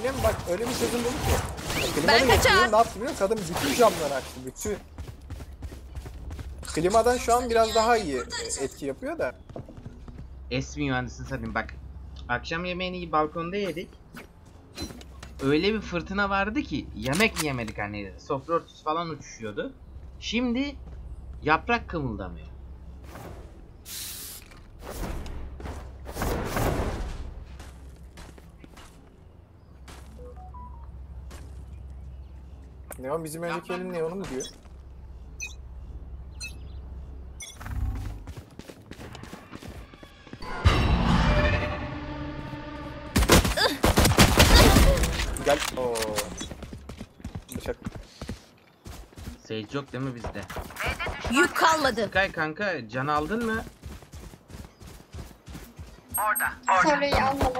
Annem bak öyle bir sözüm dedi ki. Ben kaçar. Ne yaptım biliyor musun? Kadın bütün camları açtı. Bütün. Klimadan şu an biraz daha iyi etki yapıyor da. Esmiyor anasını satayım bak. Akşam yemeğini balkonda yedik. Öyle bir fırtına vardı ki yemek yemedik anne. Sofra örtüsü falan uçuşuyordu. Şimdi yaprak kımıldamıyor. Neon bizim önceki elin Neon'u mu diyor? Gel. Oo. Bıçak. Sage yok değil mi bizde? Yük kalmadı. Kay kanka can aldın mı? Orada. Soruyu almadım.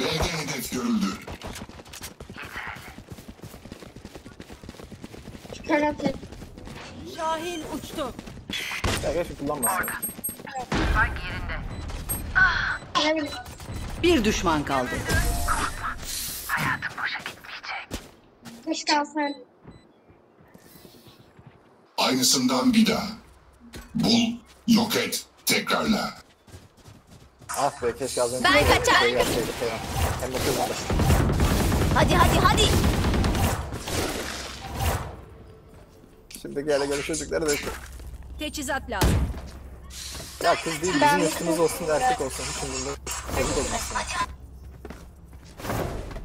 B'de hedef görüldü. Karate. Şahin uçtu. Ya gerçi kullanmasın. Bak yerinde. Ah. Bir düşman kaldı. Korkma. Hayatım boşa gitmeyecek. Hoş kalsın. Aynısından bir daha. Bul, yok et, tekrarla. Ah be keşke az önce. Ben kaçar. Hadi. Şimdi gele çocuklara da işte. Teçhizat lazım. Ya kız değil bizim üstümüz olsun erkek olsun. Şimdi çocuk olmasın.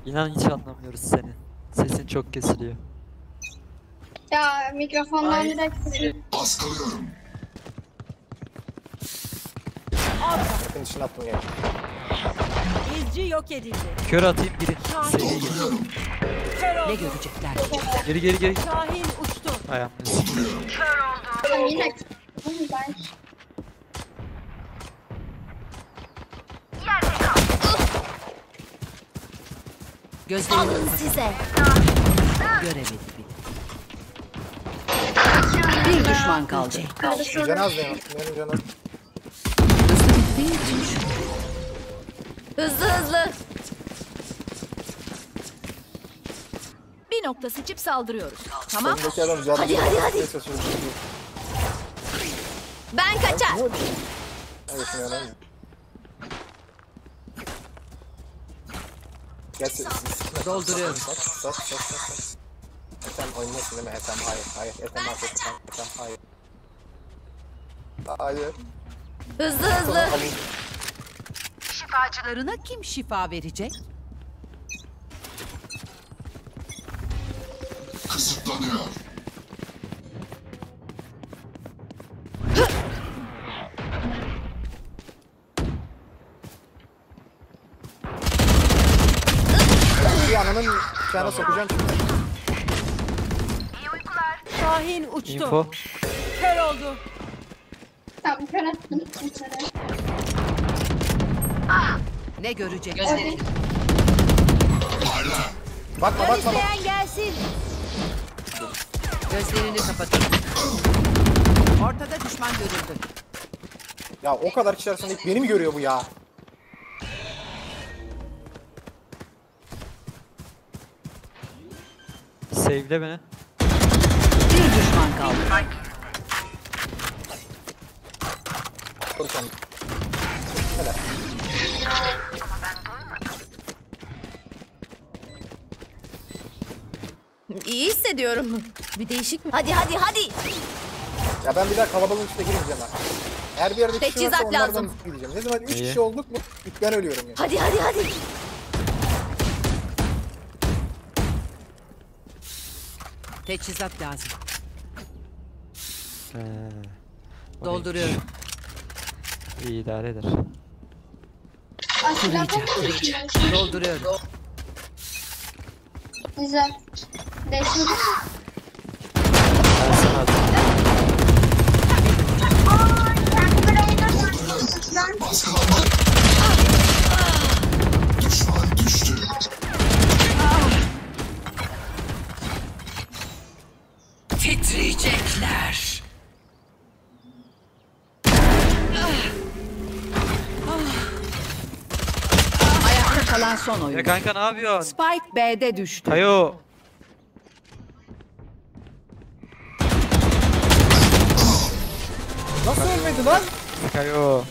İnan hiç anlamıyoruz seni. Sesin çok kesiliyor. Ya mikrofondan direkt sürüyorum. Baskılıyorum. Bakın dışına attım ya. İzci yok edildi. Kör atayım biri. Dolduruyorum. Ne görecekler? Geri. Şahin uçtu. Ayağım. Dolduruyorum. Kör oldu. Yine. Yerde kal. Gözlerim size. Göremedim. Bir düşman kaldı. Cenaz benim. Benim canım. Hızlı. Bir nokta sıçıp saldırıyoruz. Tamam. Hadi. Ben kaçar. Dolduruyorum. Sen oynasın değil mi? Etem hayır. Etem affetsin. Etem hayır. Hızlı. Şifacılarına kim şifa verecek? Kısıtlanıyor. Bir ananın sana sokacağım çünkü. Şahin uçtu. Info. Kör oldu. Tamam kör attım. Ne görecek? Gözlerim. Bakma. İsteyen gelsin. Gözlerini kapatın. Ortada düşman görüldü. Ya o kadar kişi arasında ilk beni mi görüyor bu ya? Save'le beni. Kaldı. Korkan. Hele. İyi hissediyorum. Bir değişik mi? Hadi. Ya ben bir daha kalabalığın içine girmeyeceğim artık. Her bir yerde kişi varsa onlardan gireceğim. Ne zaman 3 kişi olduk mu? Ben ölüyorum yani. Hadi. Teçhizat lazım. Dolduruyorum. İyi idare eder. Dolduruyorum. Güzel. Değiştirdim mi? Düşman düştü. Titriyecekler. kalan son oyun. Ya kanka ne yapıyorsun? Spike B'de düştü. Hayo. Nasıl ölmedi lan? Hayo.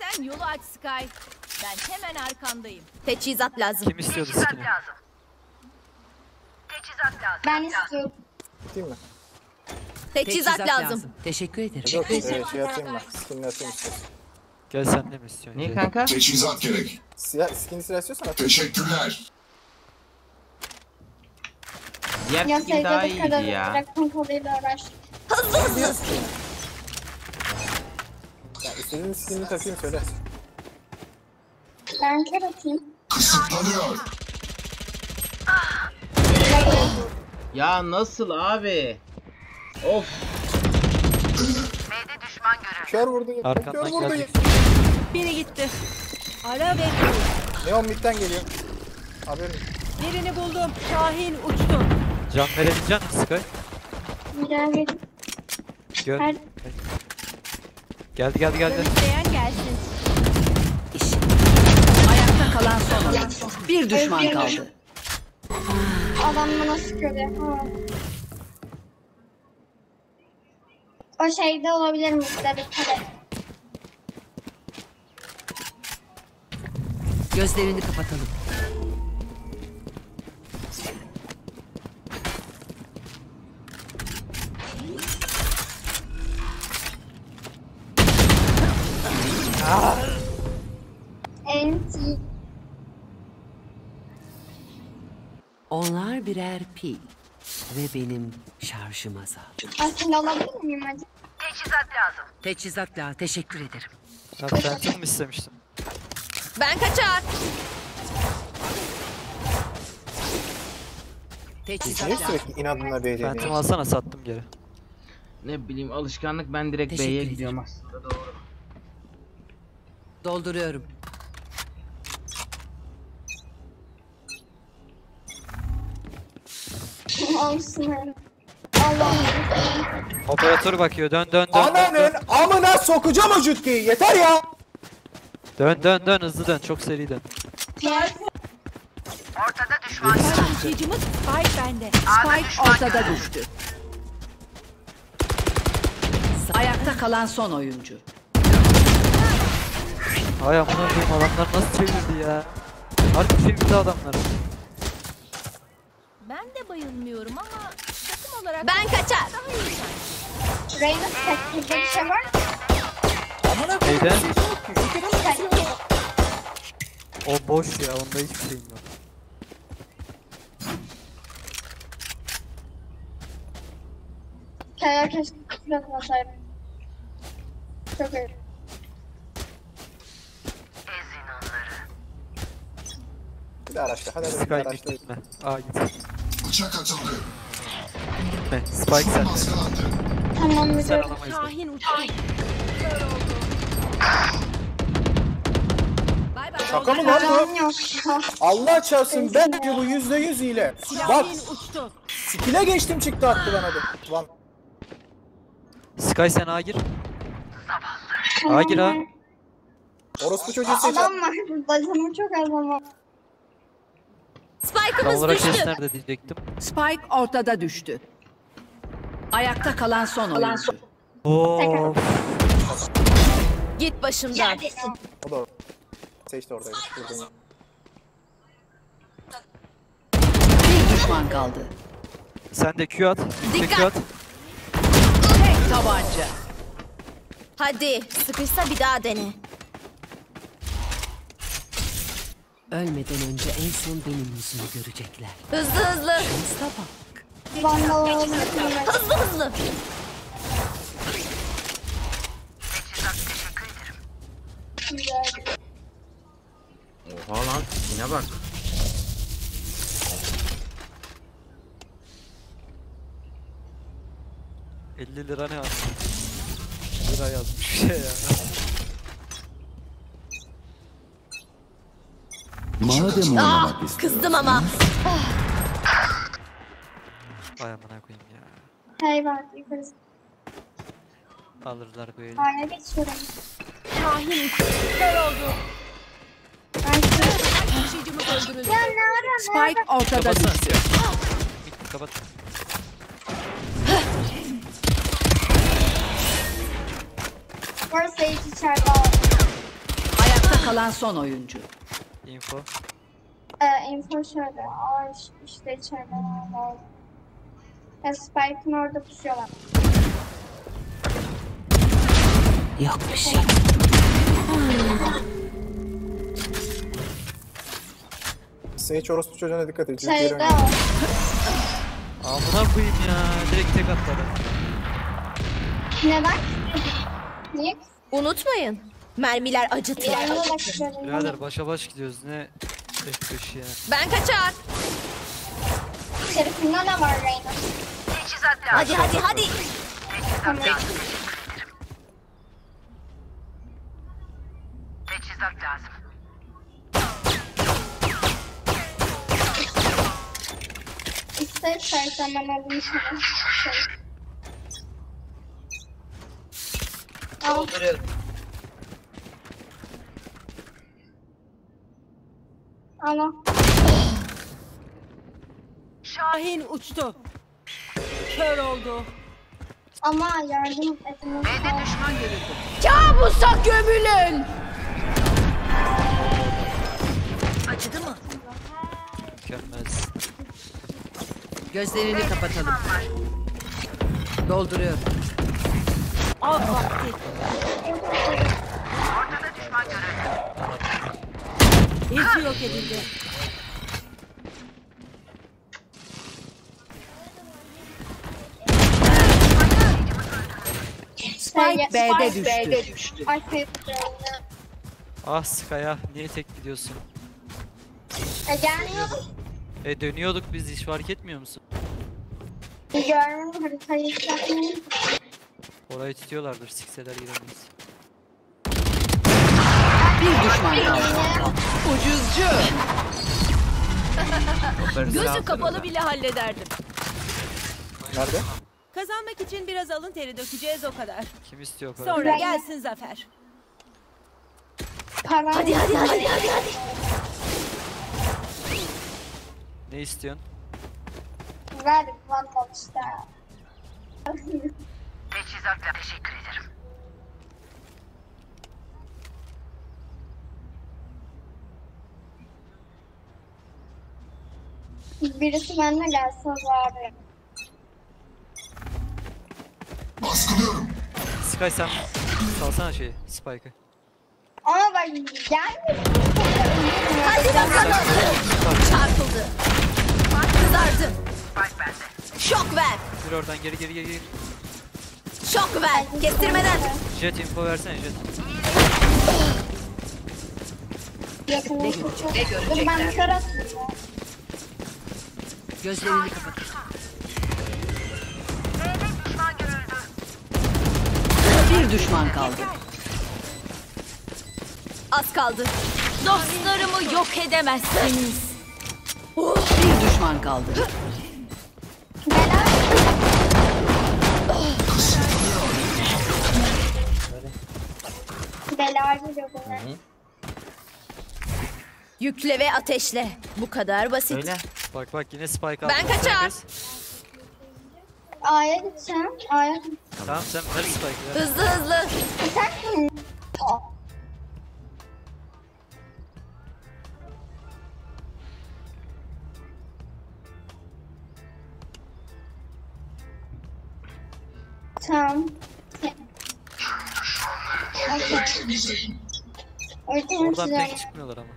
Sen yolu aç Sky. Ben hemen arkandayım. Teçhizat lazım. Kim istiyordu skin'i? Teçhizat lazım. Ben istiyorum. Gideyim mi? Teçhizat lazım. Teşekkür ederim. Şey atayım mı? Skinini atayım istiyorsun. Gel sen de mi istiyorsun? Niye kanka? Teçhizat gerek. Skin'i silah istiyorsan atayım. Teşekkürler. Diğer skin daha iyiydi ya. Bıraktım koluyla uğraştık. Hızlı. Ya istediğin skinini takayım söyle. Ben kere atayım. Kısıtlanıyor. Ya nasıl abi? Of. B'de düşman görüldü. Kör vurdu. Arkandan kör vurdu. Biri gitti. Ara ver. Neon mid'den geliyor. Haberin. Birini buldum. Şahin uçtu. Can verebilecek misin Sky? Verebilirim. Gör. Geldi. İsteyen gelsin. Ayakta kalan son adam. Bir düşman kaldı. Adam bana sıkıyor ya. O şeyde olabilir mi? Tabii. Gözlerini kapatalım. Enti. Onlar birer pil. Ve benim şarjım azaldı. Aslında olabilir miyim acaba? Teçhizat lazım. Teşekkür ederim. Ben çok mu istemiştim? Ben kaçar. Teçhizat lazım. Niye sürekli inadına B'ye gidiyorsun? Ben tüm alsana sattım geri. Ne bileyim alışkanlık, ben direkt B'ye gidiyorum aslında, doğru. Dolduruyorum. Olsun. Allah'ım. Operatör bakıyor. Dön. Ananın amına sokacağım o cütkeyi. Yeter ya. Dön. Hızlı dön. Çok seri dön. Ortada düşman. Taşıyıcımız Spike bende. Spike ortada düştü. Ayakta kalan son oyuncu. Ay amına koyayım, adamlar nasıl çevirdi ya. Artık çevirdi adamları. Ben de bayılmıyorum ama takım olarak... Ben kaçar. Reyna taktikte bir şey var mı? Amına koyayım. Neyden? O boş ya, onda hiçbir şeyim yok. Kaya keşke kusuratına atayım. Çok iyi. Araçta. Hadi Spike gitme. Aa git. Bıçak atıldı. Gitme. Spike sen. Tamam mı? Şahin uçtu. Şaka mı lan bu? Allah çarpsın, ben bu %100 ile. Bak. Skill'e geçtim, çıktı attı bana da. Lan. Sky sen A gir. A gir ha. Orospu çocuğu seç. Tamam var. Bacımı çok az ama. Spike'ımız düştü. Spike ortada düştü. Ayakta kalan son oyuncu. Oooo. Git başımdan. O da seçti oradaydı. Bir düşman kaldı. Sen de Q at. Dikkat. Tek tabanca. Hadi sıkışsa bir daha dene. Ölmeden önce en son benim yüzümü görecekler. Hızlı. Hızlı. Teşekkür ederim. Oha lan, yine bak. $50 ne yazmış? Lira yazmış bir şey ya. Madem kızdım ama. Vay amına koyayım ya. Hayvan yukarı. Alırlar böyle. Hayır, geçiyorum. Şahin kör oldu. Spike ortada düştü. Kapat. Ayakta kalan son oyuncu. Info. Info şöyle. Aa, işte içeride var. Spike'ın orada pusuyorlar. Yok bir şey. Sen hiç orospu çocuğuna dikkat et. Şeyde o. Amına koyayım ya. Direkt tek atladı. Ne bak? Niye? Unutmayın. Mermiler acıtıyor. Birader başa baş gidiyoruz. Ne eşkış ya. Ben kaçar. Şerifimde ne var Reyna? Hadi hadi hadi. Tamam. Teçhizat lazım. İstersen ben alayım şunu. Al. Ana. Şahin uçtu. Kör oldu. Ama yardım etmem. B'de düşman görüldü. Kabusa gömülün. Acıdı mı? Mükemmel. Gözlerini kapatalım. Dolduruyorum. Al vakti. Ortada düşman görüldü. İlki yok edildi. Spike B'de düştü. Ah Skaya, niye tek gidiyorsun? Gelmiyorduk. Dönüyorduk biz, hiç fark etmiyor musun? Görmüyorum, haritayı yapmayayım. Orayı tutuyorlardır, sikseler giremeyiz. Bir düşman kaldı. Ucuzcu. Gözü kapalı bile hallederdim. Nerede? Kazanmak için biraz alın teri dökeceğiz, o kadar. Kim istiyor para? Sonra gelsin zafer. Para. Hadi hadi hadi hadi hadi. Ne istiyorsun? Verdim valla işte. Teçhizatla teşekkür ederim. Birisi benimle gelsin abi. Baskılıyorum. Sky sen salsana şeyi, Spike'ı. Ama bak gelmiyor. Hadi bakalım. Çarpıldı. Fark kızardı. Spike bende. Şok ver. Dur oradan geri. Şok ver. Kestirmeden. Jet info versene Jet. Ne görecekler? Gözlerini kapat. Bir düşman kaldı. Az kaldı. Dostlarımı yok edemezsiniz. Bir düşman kaldı. Belarlı bunlar. Yükle ve ateşle. Bu kadar basit. Öyle. Bak yine Spike aldı. Ben kaçar. A'ya gideceğim. A'ya. Tamam sen ver Spike'ı. Hızlı. Kaçarsın. Tamam. Oradan pek çıkmıyorlar ama.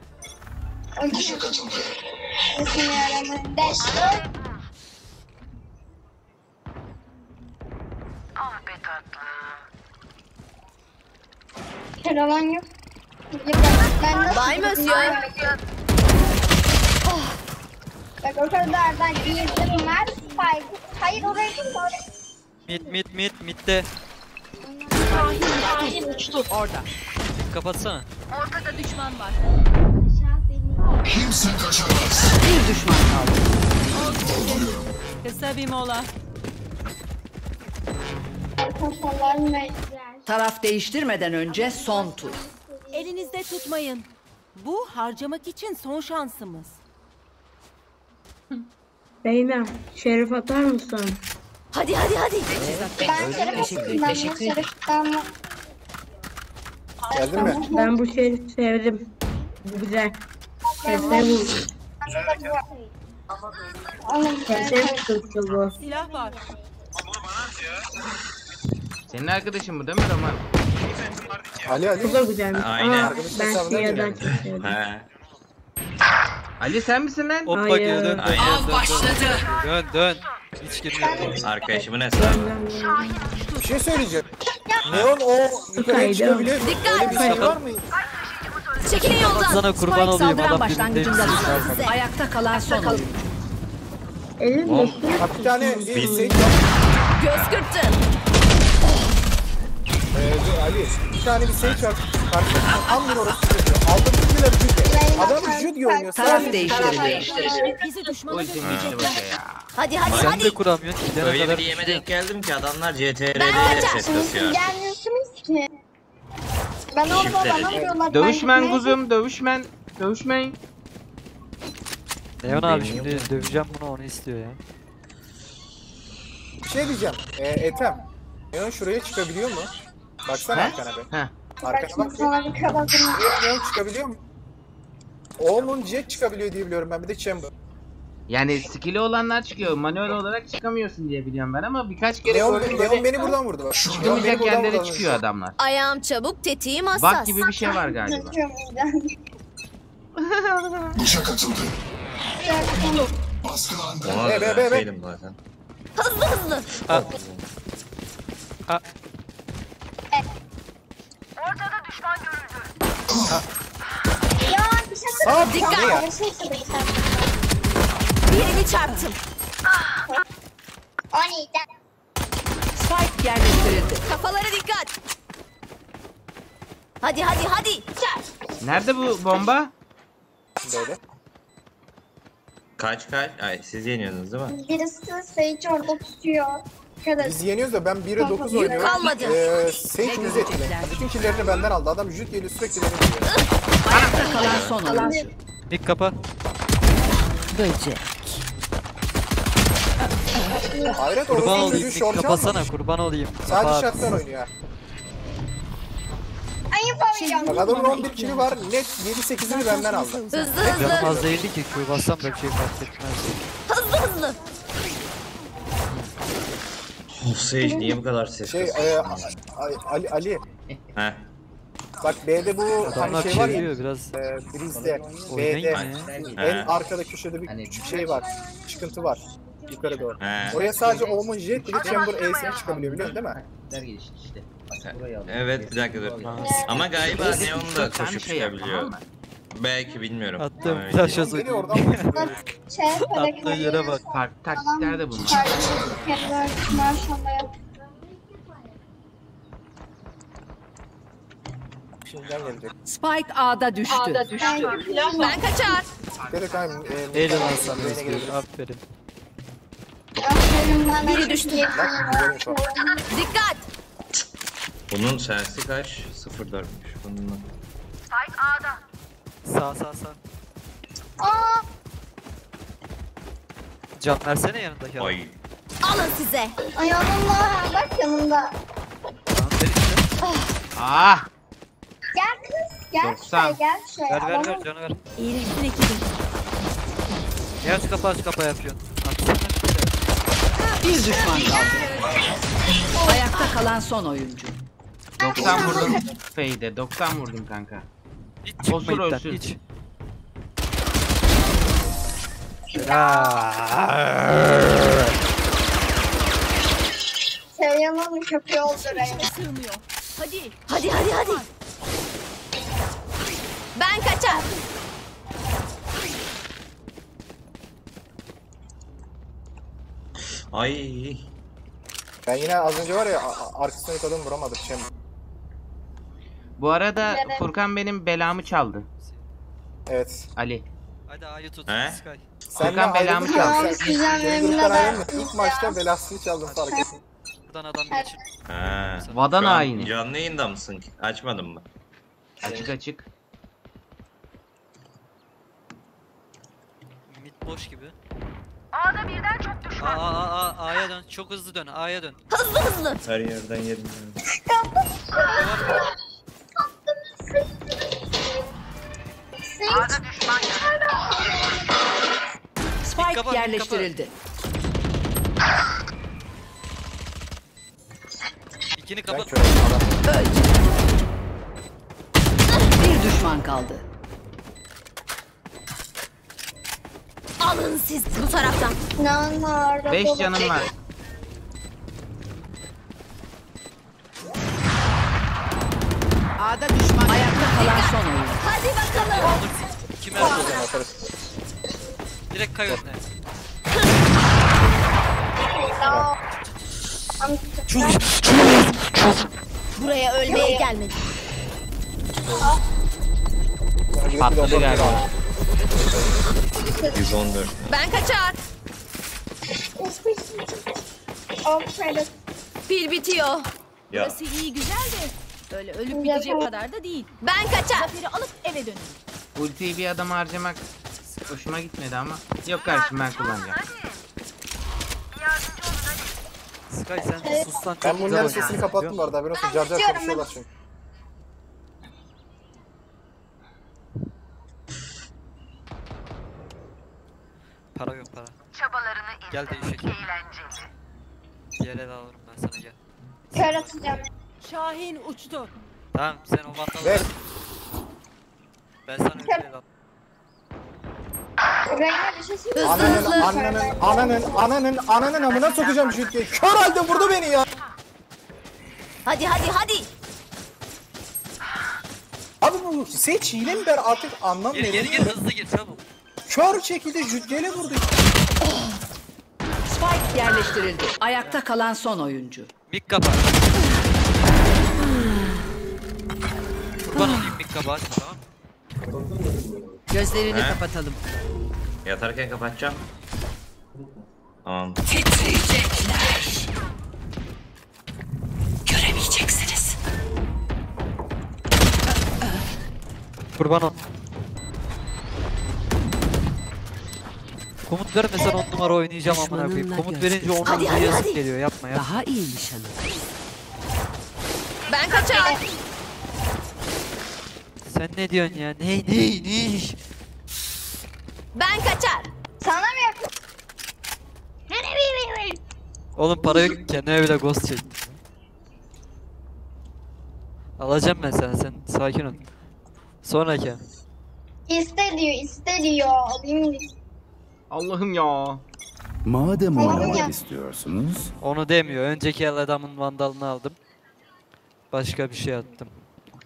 Ah be tatlı. Keravan yok. Vay mı özgür? Bak o kadardan girdim. Hayır oraya gitme. Midde. Şahin uçtu. Orada. Kapatsana. Ortada düşman var. Kimse kaçamaz. Bir düşman kaldı. Kısa bir mola. Kafalarım meclisler. Taraf değiştirmeden önce son tur. Elinizde tutmayın. Bu harcamak için son şansımız. Beynem, şeref atar mısın? Hadi hadi hadi. Ben şeref atayım. Geldin mi? Ben bu şerifi sevdim. Bu güzel. Kesme bu. Kesme tuttu bu. Silah var. Senin arkadaşın bu değil mi Roman? Ali. Bu da güzelmiş. Aynen. Ben siyadan kesmedim. Ali sen misin lan? Hoppa girdin. Av başladı. Dön. Hiç girmiyor. Arkadaşımın hesabı. Bir şey söyleyeceğim. Neon o yukarıya çıkabiliyor. Dikkat! Çekilin yoldan. Sana kurban olayım. Ayakta kalan son olur. Elimle. Bir tane bilsek. Göz kırptın. Ali bir tane bir şey çarp. Aldım orası çıkıyor. Aldım bile bir. Adam vücut görünüyor. Taraf değiştirildi. Bizi düşmanı düşürecekler. Hadi. Sen de kuramıyorsun. Öyle bir yeme denk geldim ki adamlar CTR'de reset ya. Gelmiyorsunuz ki. Ben orada alamıyorlar. Dövüşmen kuzum, dövüşmen. Dövüşmeyin. Leon abi şimdi döveceğim bunu, onu istiyor ya. Bir şey diyeceğim. Ethem. Leon şuraya çıkabiliyor mu? Baksana arkana be. Arkana bak. Leon çıkabiliyor mu? Oğlum Jet çıkabiliyor diye biliyorum ben, bir de Chamber. Yani skill'i olanlar çıkıyor. Manuel olarak çıkamıyorsun diye biliyorum ben ama birkaç kere Leon beni buradan vurdu bak. Çıkamayacak yerlere çıkıyor adamlar. Ayağım çabuk, tetiğim hassas. Bak gibi bir şey var galiba. Dışa katıldı. Baskılandı. Be. Hızlı. Ortada düşman görüldü. Ya dışarı dikkat. Birini çarptım. Spike yerleştirildi. Kafalara dikkat. Hadi. Nerede bu bomba? Böyle. Kaç. Ay siz yeniyorsunuz değil mi? Birisi Sage orada tutuyor. Biz yeniyoruz da ben 1'e 9 oynuyorum. Sage bizi etkiledi. Bütün killerini benden aldı. Adam jüt geliyor sürekli beni vuruyor. Ayakta kalan son olan. Dik kapa. Böcek. Hayret, kurban olayım, kapasana, kurban olayım. Sadece şarttan oynuyor. Ayıp adamın 11 kili var, net 7-8'ini benden aldı. Hızlı. Canım az değildi ki, Q bassam da bir şey fark etmez. Hızlı. Sage niye bu kadar ses kısmı? Ali. Heh. Bak B'de bu hani şey var ya, biraz Breeze'de, B'de, en arkada köşede bir hani küçük şey var, çıkıntı var yukarı doğru. He. Oraya sadece Omen Jet ile Chamber Ace'ine çıkabiliyor, biliyorsun değil mi? İşte. Evet, bir dakika dur. Ama galiba Neon da koşup çıkabiliyor. Belki bilmiyorum. Attım flash hazır. Attığı yere bak. Taktikler de bunlar. Spike A'da düştü. Ben kaçar. Elin alsan da aferin. Biri düştü. Dikkat. Bunun sersi kaç? 0-4'müş. Spike A'da. Sağ. Aa! Can versene yanındaki. Ay. Alın size. Ay Allah, bak yanımda. Ah! Gel kız, gel. Ver canı ver. İyileştin ekibim. Ya aç kapa yapıyorsun. Bir düşman kaldı. Ayakta kalan son oyuncu. 90 vurdum Fade'e, 90 vurdum kanka. Hiç. Seyyan'ın köpeği oldu Reyna. Hadi. Ben kaçar. Ay. Ben yine az önce var ya arkasına kadın vuramadım şimdi. Bu arada evet. Furkan benim belamı çaldı. Evet. Ali. Hadi A'yı tut. Furkan belamı çaldı. İlk maçta belasını çaldım fark ettim. Buradan adam geçir. Vatan haini. Canlı yayında mısın ki? Açmadın mı? Açık açık. Mid boş gibi. A'da birden çok düşman. A'ya dön. Çok hızlı dön. A'ya dön. Hızlı hızlı. Her yerden yedim. A'da düşman Spike yerleştirildi. İkini kapat. Bir düşman kaldı. Alın siz bu taraftan. 5 canım var. A'da düşman ayakta kalan son oyun. Hadi bakalım. Kime atarız? Direkt kayıyor. Buraya ölmeye gelmedim. Patladı galiba. 114. Ben kaçar. Pil bitiyor. Ya. Burası iyi güzel de öyle ölüp bitecek kadar da değil. Ben kaçar. Zaferi alıp eve dönün. Ultiyi bir adam harcamak hoşuma gitmedi ama. Yok kardeşim ben kullanacağım. Sky sen sussan. Ben bunların sesini kapattım bu arada. Ben olsun car car konuşuyorlar çünkü. Para yok para. Çabalarını gel değişik. Eğlenceli. Diğerleri alırım ben sana gel. Kör atacağım. Şahin uçtu. Tamam sen o battan ver. Ben sana öyle al. Ananın amına sokacağım şu ülkeyi. Kör halde vurdu beni ya. Hadi hadi hadi. Abi bu seç hile mi ben artık anlamıyorum. Geri hızlı gir çabuk. Kör şekilde jütgeyle vurdu. Spike yerleştirildi. Ayakta kalan son oyuncu. Mik kapat. Kurban olayım mik kapat tamam. Gözlerini kapatalım. Yatarken kapatacağım. Tamam. Titriyecekler. Göremeyeceksiniz. Kurban ol. Komut vermesen 10 numara oynayacağım amına koyayım. Komut verince 10 numara yazık geliyor. Yapma ya. Daha iyi nişanım. Ben kaçar. Sen ne diyorsun ya? Ne? Ben kaçar. Sana mı yapayım? Ne? Oğlum para yok kendine bile ghost çektim. Alacağım ben sana sen sakin ol. Sonraki. İste diyor. Alayım diyor. Allah'ım ya. Madem oynamak istiyorsunuz. Onu demiyor. Önceki el adamın vandalını aldım. Başka bir şey attım.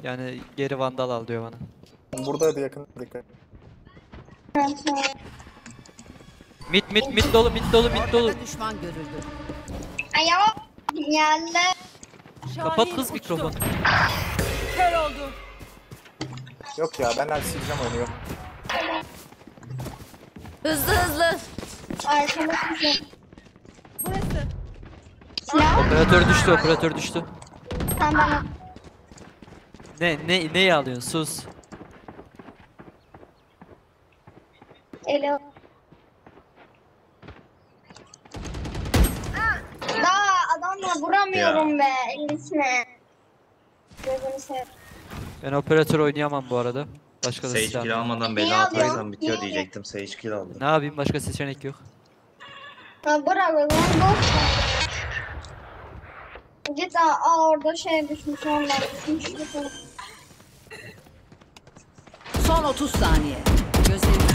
Yani geri vandal al diyor bana. Buradaydı yakın dikkat. Mid dolu. Düşman görüldü. Ayo. Kapat kız mikrofonu. Kör oldu. Yok ya ben sileceğim oynuyor. Hızlı. Burası. Operatör düştü. Tamam. Neyi alıyorsun? Sus. Elo. Daha adamla vuramıyorum be elisine. Ben operatör oynayamam bu arada. Başka Sage kill almadan bela atarsam bitiyor diyecektim. Sage kill aldım. Ne yapayım başka seçenek yok. Bravo. Git orada şey düşmüş onlar düşmüş. Son 30 saniye. Gözlerim.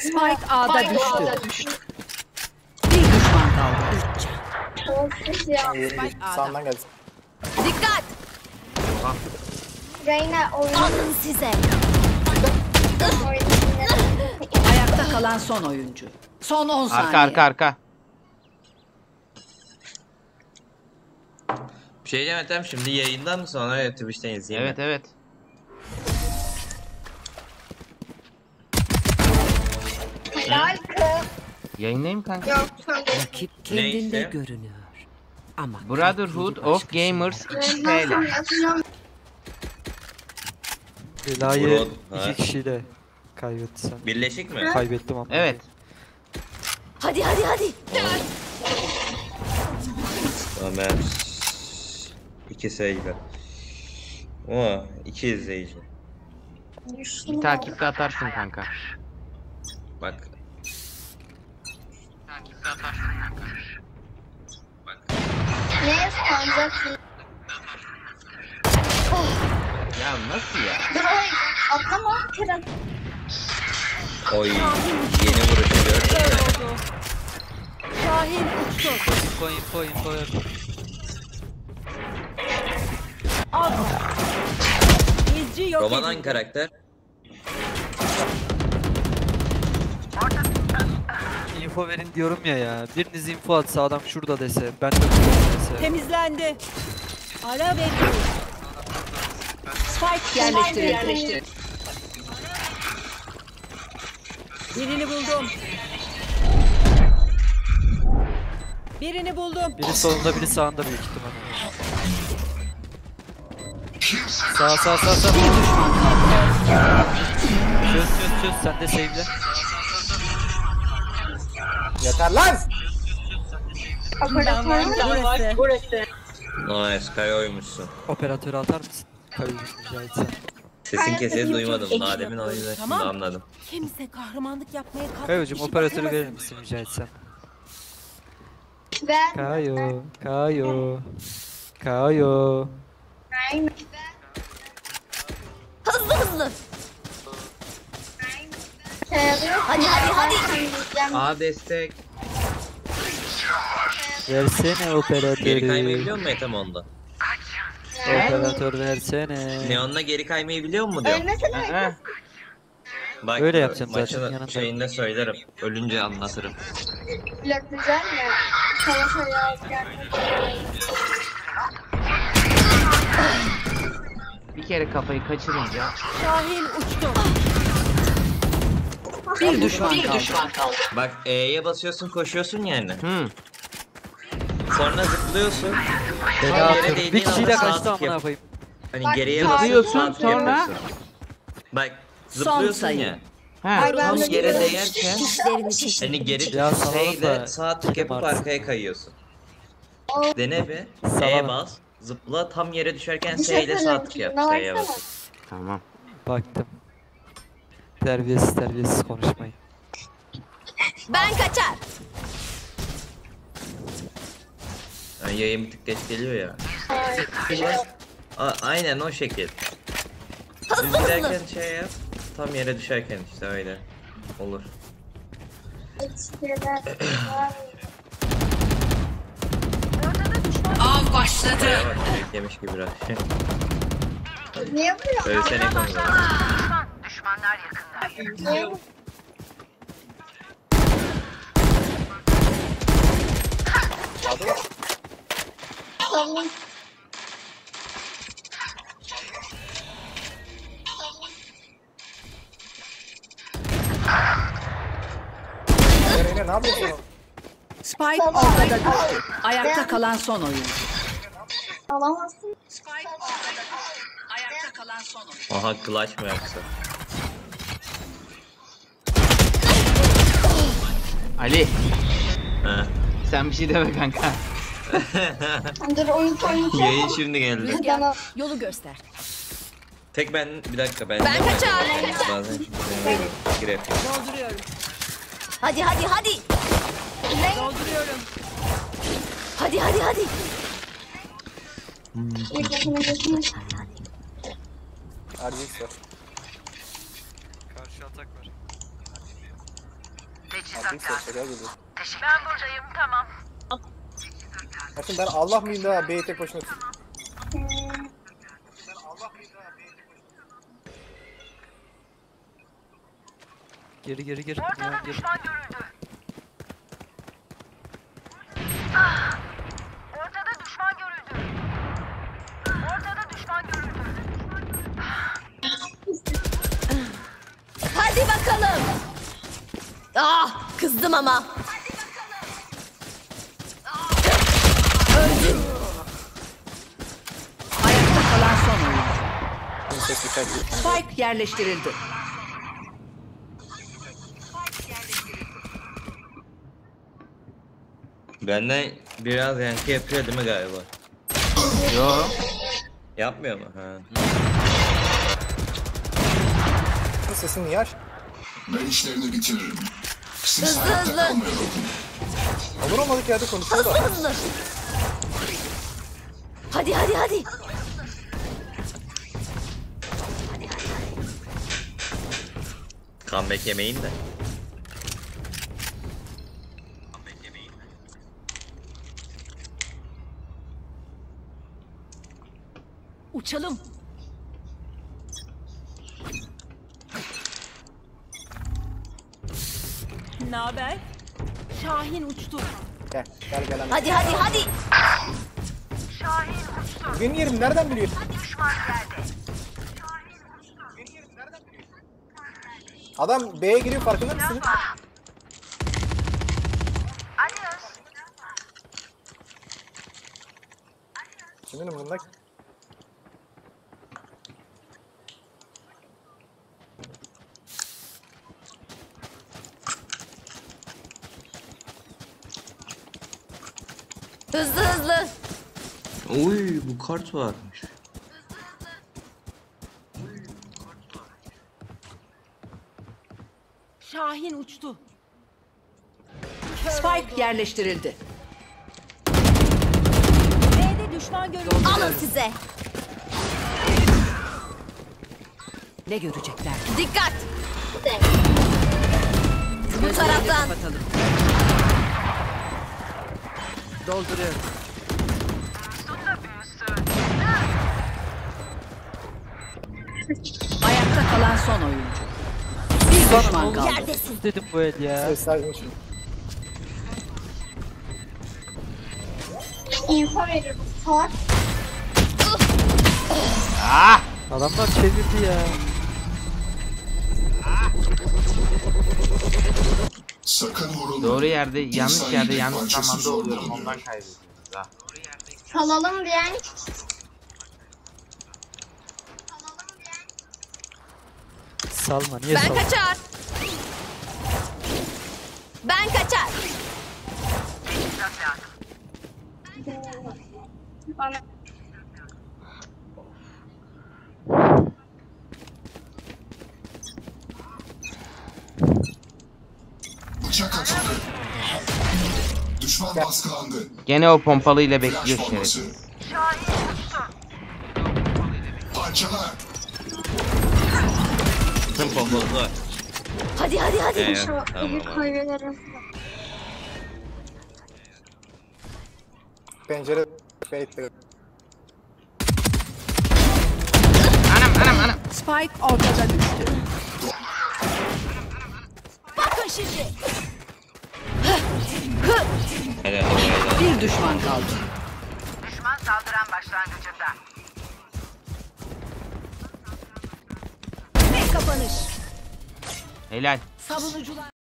Spike A'da düştü. Bir düşman kaldı. Sağdan gelsin. Dikkat. Reyna alın size. Ayakta kalan son oyuncu. Son 10 saniye. Arka. Bir şey demedim şimdi yayından mı sonra Twitch'ten izleyeyim. Evet. Like. Yayındayım kanka. Yok kanka. Rakip kendinde neyse görünüyor. Ama Brotherhood of Gamers XL. Belayı iki kişiyle kaybettim. Birleşik mi? Kaybettim ama. Evet. Hadi hadi hadi. Ömer. İki seyirci. Oo, iki izleyici. Bir takipte atarsın kanka. Bak. Takipte atarsın kanka. Bak. Ne yapacaksın? Ya nasıl ya? Dur hayır, atlama Kerem. Oy, yeni vuruşu gördüm. Şahin uçtu. Koy. Al. İzci yok. Romanan karakter. İnfo verin diyorum ya. Biriniz info atsa adam şurada dese, ben de dese. Temizlendi. Ara ve Spike yerleştirildi. Birini buldum. Biri solunda, biri sağında büyük ihtimalle. Sağ. Çöz. Sen de save'le. Yeter lan! Operatör mü? Burası. Nice, Kaya oymuşsun. Operatörü atar mısın? Sesin kesildi, duymadım. Nademin oyunu şimdi anladım. Kimse kahramanlık yapmaya kalkmış. Kayo'cum operatörü verir misin rica etsem? Ben. Kayo. Ben. Hızlı. Hadi. A destek. Versene operatörü. Geri kaymayı biliyor musun Etamon'da? Operatör versene. Neon'la geri kaymayı biliyor mu diyor. Ölmesene. Bak, öyle yapacağım zaten. Şeyinde söylerim. Ölünce anlatırım. Blok güzel mi? Bir kere kafayı kaçırınca. Şahin uçtu. Bir düşman kaldı. Bak E'ye basıyorsun, koşuyorsun yani. Sonra zıplıyorsun. Bir kişiyle kaçtı amına koyayım. Hani geriye basıyorsun sonra. Bak zıplıyorsun ya. Tam yere değerken hani geri şeyle sağ tık yapıp arkaya kayıyorsun. Dene be. S'ye bas. Zıpla, tam yere düşerken S'yle sağ tık yap. S'ye bas. Tamam. Baktım. Terbiyesiz konuşmayın. Ben kaçar. Yani yayın bir tık geç geliyor ya. Aynen o şekil. Düz giderken şey yap, tam yere düşerken işte öyle olur. Av başladı. Yemiş gibi biraz. Niye vuruyor? Düşmanlar yakında. Spike ortada düştü. Ayakta kalan son oyuncu. Alamazsın. Spike ortada düştü. Ayakta kalan son oyuncu. Aha clutch mı yapsa? Ali. Ha. Sen bir şey deme kanka. Dur oyun. Yayın şimdi geldi. Bana yolu göster. Tek ben bir dakika ben kaçar. Bazen gireyim. Dolduruyorum. Hadi. Dolduruyorum. Hadi. Ardıç var. Karşı atak var. Ben buradayım, tamam. Bakın ben Allah mıyım da B'ye tek başına tuttum. Geri. Ortada düşman görüldü. Ortada düşman görüldü. Hadi bakalım. Ah, kızdım ama. Öldüm. Ayakta kalan son oyuncu. Spike yerleştirildi. Benden biraz yankı yapıyor değil mi galiba? Yok. Yapmıyor mu? Ha. Sesini yer. Ben işlerini bitiririm. Siz hayatta kalmıyorum. Olur olmadık yerde konuşuyor da. Hadi hadi hadi. Comeback yemeyin de. Uçalım. Naber? Şahin uçtu. Gel, gel, gel. Hadi, hadi, hadi. Şahin uçtu. Benim yerim nereden biliyorsun? Düşman geldi. Şahin uçtu. Benim yerim nereden biliyorsun? Adam B'ye giriyor, farkında mısın? Adios. Kimin umurunda? Hızlı hızlı. Oy, bu kart varmış. Şahin uçtu. Spike yerleştirildi. B'de düşman görüldü. Alın size. Ne görecekler? Dikkat. Bu taraftan. Dolduruyorum. Ayakta kalan son oyuncu. Bir düşman kaldı. Yerdesin. Dedim bu el ya. İnfo veririm. Sor. Adamlar çevirdi ya. Doğru yerde, yanlış yerde, yanlış zamanda oluyorum. Ondan kaybediyoruz ha. Salalım diyen. Salma, niye salma? Ben kaçar. Ben kaçar. Düşman baskılandı. Gene o pompalı ile bekliyor şerif. Parçalar. Tüm pompalılar. Hadi hadi hadi. Tamam. Pencere kayıttı. Anam. Spike ortada düştü. Bakın şimdi. Bir düşman kaldı. Düşman saldıran başlangıcında. Ve kapanış. Helal. Savunucular.